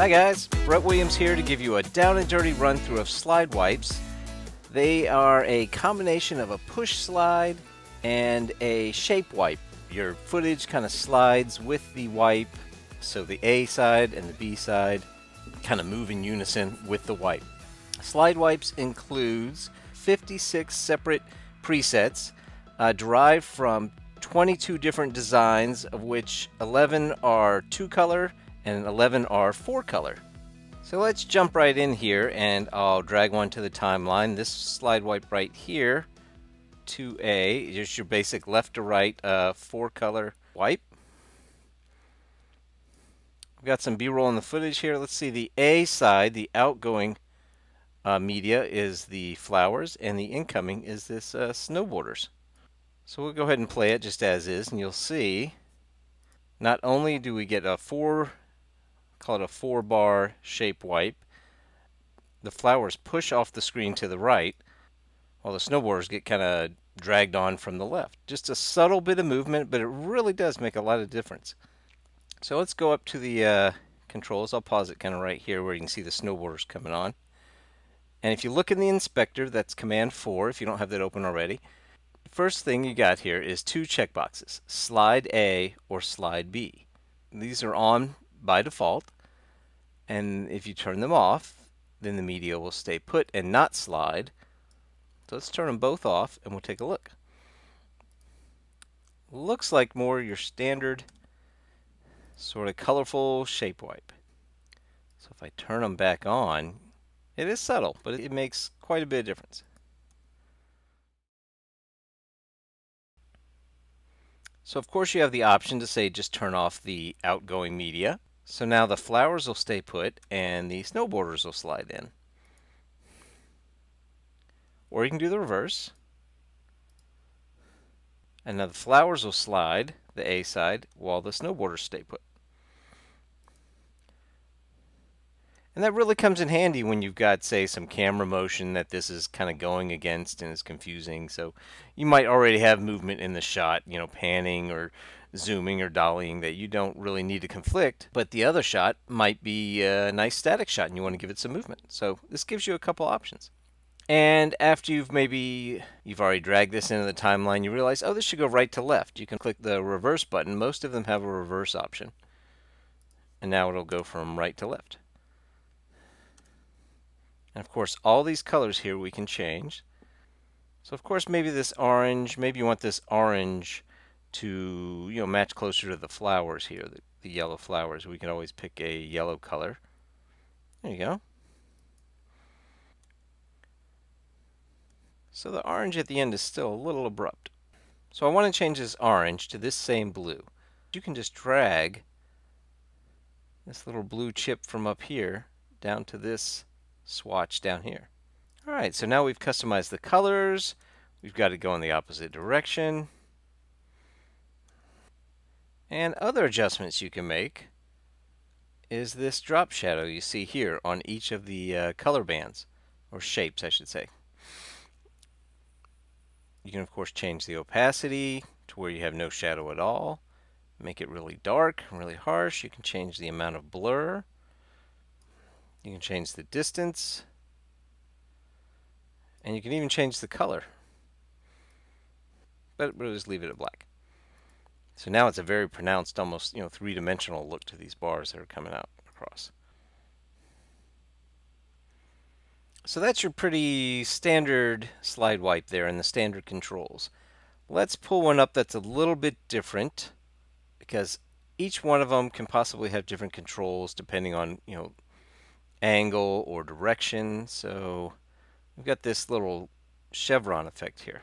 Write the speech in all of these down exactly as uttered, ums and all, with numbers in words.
Hi guys, Brett Williams here to give you a down and dirty run through of slide wipes. They are a combination of a push slide and a shape wipe. Your footage kind of slides with the wipe, so the A side and the B side kind of move in unison with the wipe. Slide wipes includes fifty-six separate presets uh, derived from twenty-two different designs, of which eleven are two color and eleven are four color. So let's jump right in here, and I'll drag one to the timeline. This slide wipe right here, two A, just your basic left to right uh, four color wipe. We've got some B-roll in the footage here. Let's see, the A side, the outgoing uh, media is the flowers, and the incoming is this uh, snowboarders. So we'll go ahead and play it just as is, and you'll see not only do we get a four call it a four bar shape wipe, the flowers push off the screen to the right while the snowboarders get kind of dragged on from the left. Just a subtle bit of movement, but it really does make a lot of difference. So let's go up to the uh, controls. I'll pause it kind of right here where you can see the snowboarders coming on. And if you look in the inspector, that's command four if you don't have that open already. First thing you got here is two checkboxes, slide A or slide B. These are on by default, and if you turn them off, then the media will stay put and not slide. So let's turn them both off and we'll take a look. Looks like more your standard sort of colorful shape wipe. So if I turn them back on, it is subtle, but it makes quite a bit of difference. So of course you have the option to say just turn off the outgoing media. So now the flowers will stay put and the snowboarders will slide in. Or you can do the reverse. And now the flowers will slide, the A side, while the snowboarders stay put. And that really comes in handy when you've got, say, some camera motion that this is kind of going against and is confusing. So you might already have movement in the shot, you know, panning or zooming or dollying that you don't really need to conflict. But the other shot might be a nice static shot and you want to give it some movement. So this gives you a couple options. And after you've maybe, you've already dragged this into the timeline, you realize, oh, this should go right to left. You can click the reverse button. Most of them have a reverse option. And now it'll go from right to left. And of course all these colors here we can change. So of course maybe this orange, maybe you want this orange to, you know, match closer to the flowers here, the, the yellow flowers. We can always pick a yellow color. There you go. So the orange at the end is still a little abrupt. So I want to change this orange to this same blue. You can just drag this little blue chip from up here down to this swatch down here. Alright, so now we've customized the colors. We've got to go in the opposite direction. And other adjustments you can make is this drop shadow you see here on each of the uh, color bands, or shapes I should say. You can of course change the opacity to where you have no shadow at all. Make it really dark, really harsh. You can change the amount of blur. You can change the distance, and you can even change the color, but we'll just leave it at black. So now it's a very pronounced, almost, you know, three-dimensional look to these bars that are coming out across. So that's your pretty standard slide wipe there and the standard controls. Let's pull one up that's a little bit different, because each one of them can possibly have different controls depending on, you know, angle or direction. So we've got this little chevron effect here.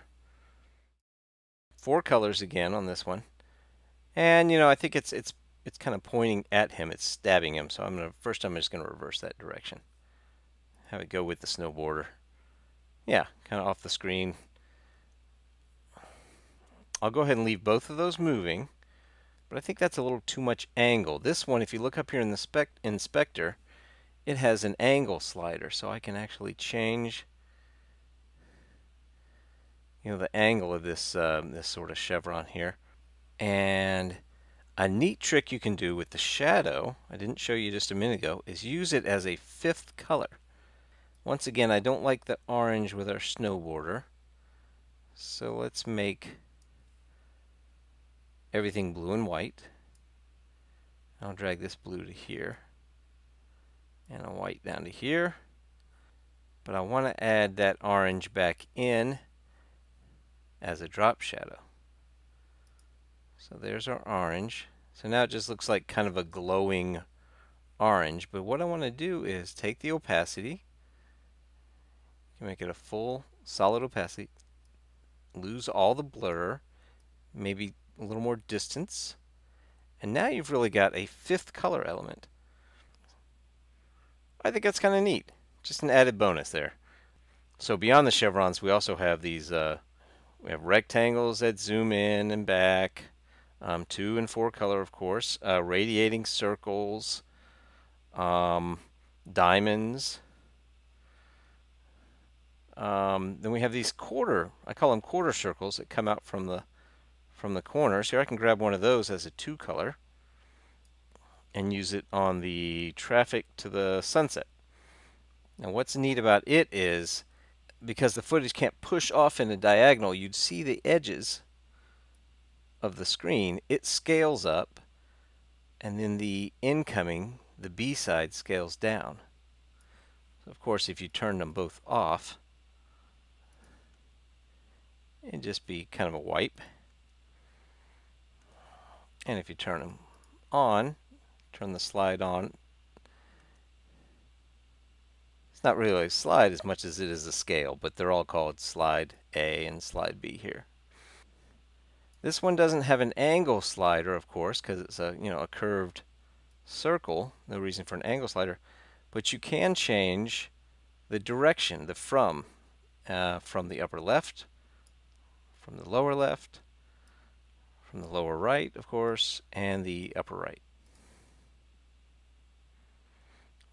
Four colors again on this one, and you know, I think it's it's it's kind of pointing at him, it's stabbing him. So I'm gonna first I'm just gonna reverse that direction, have it go with the snowboarder. Yeah, kind of off the screen. I'll go ahead and leave both of those moving, but I think that's a little too much angle. This one, if you look up here in the spec inspector, it has an angle slider, so I can actually change, you know, the angle of this um, this sort of chevron here. And A neat trick you can do with the shadow, I didn't show you just a minute ago, is use it as a fifth color. Once again, I don't like the orange with our snow border, so let's make everything blue and white. I'll drag this blue to here and a white down to here, but I want to add that orange back in as a drop shadow. So there's our orange. So now it just looks like kind of a glowing orange, but what I want to do is take the opacity, you make it a full solid opacity, lose all the blur, maybe a little more distance, and now you've really got a fifth color element. I think that's kind of neat. Just an added bonus there. So beyond the chevrons, we also have these uh, we have rectangles that zoom in and back, um, two and four color, of course, uh, radiating circles, um, diamonds. Um, then we have these quarter, I call them quarter circles, that come out from the from the corners. Here I can grab one of those as a two color and use it on the traffic to the sunset. Now what's neat about it is, because the footage can't push off in a diagonal, you'd see the edges of the screen. It scales up, and then the incoming, the B side, scales down. So of course, if you turn them both off, it'd just be kind of a wipe. And if you turn them on, turn the slide on, it's not really a slide as much as it is a scale, but they're all called slide A and slide B here. This one doesn't have an angle slider, of course, because it's a you know a curved circle. No reason for an angle slider, but you can change the direction, the from, uh, from the upper left, from the lower left, from the lower right, of course, and the upper right.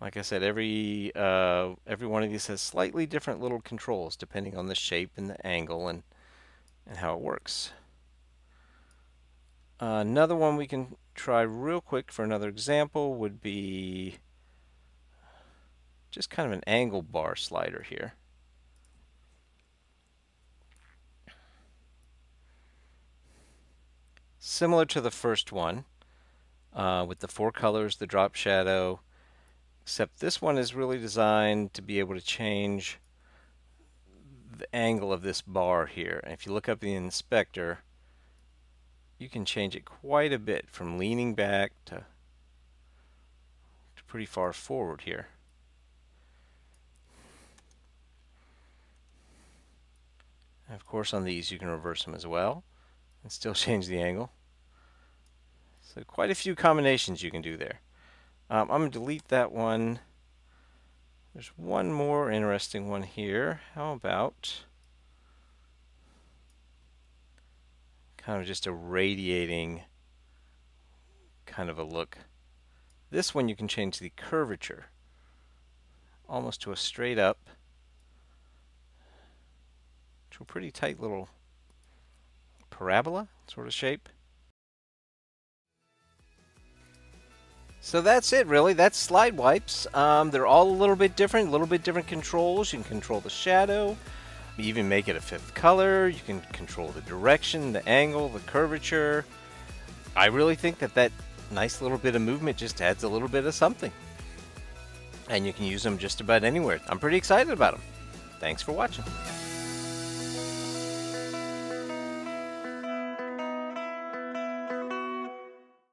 Like I said, every uh, every one of these has slightly different little controls depending on the shape and the angle and and how it works. Uh, another one we can try real quick for another example would be just kind of an angle bar slider here. Similar to the first one, uh, with the four colors, the drop shadow, except this one is really designed to be able to change the angle of this bar here. And if you look up the inspector, you can change it quite a bit, from leaning back to, to pretty far forward here. And of course on these you can reverse them as well and still change the angle. So quite a few combinations you can do there. Um, I'm going to delete that one. There's one more interesting one here. How about kind of just a radiating kind of a look. This one you can change the curvature almost to a straight up, to a pretty tight little parabola sort of shape. So that's it, really. That's Slide Wipes. Um, they're all a little bit different, a little bit different controls. You can control the shadow. You even make it a fifth color. You can control the direction, the angle, the curvature. I really think that that nice little bit of movement just adds a little bit of something. And you can use them just about anywhere. I'm pretty excited about them. Thanks for watching.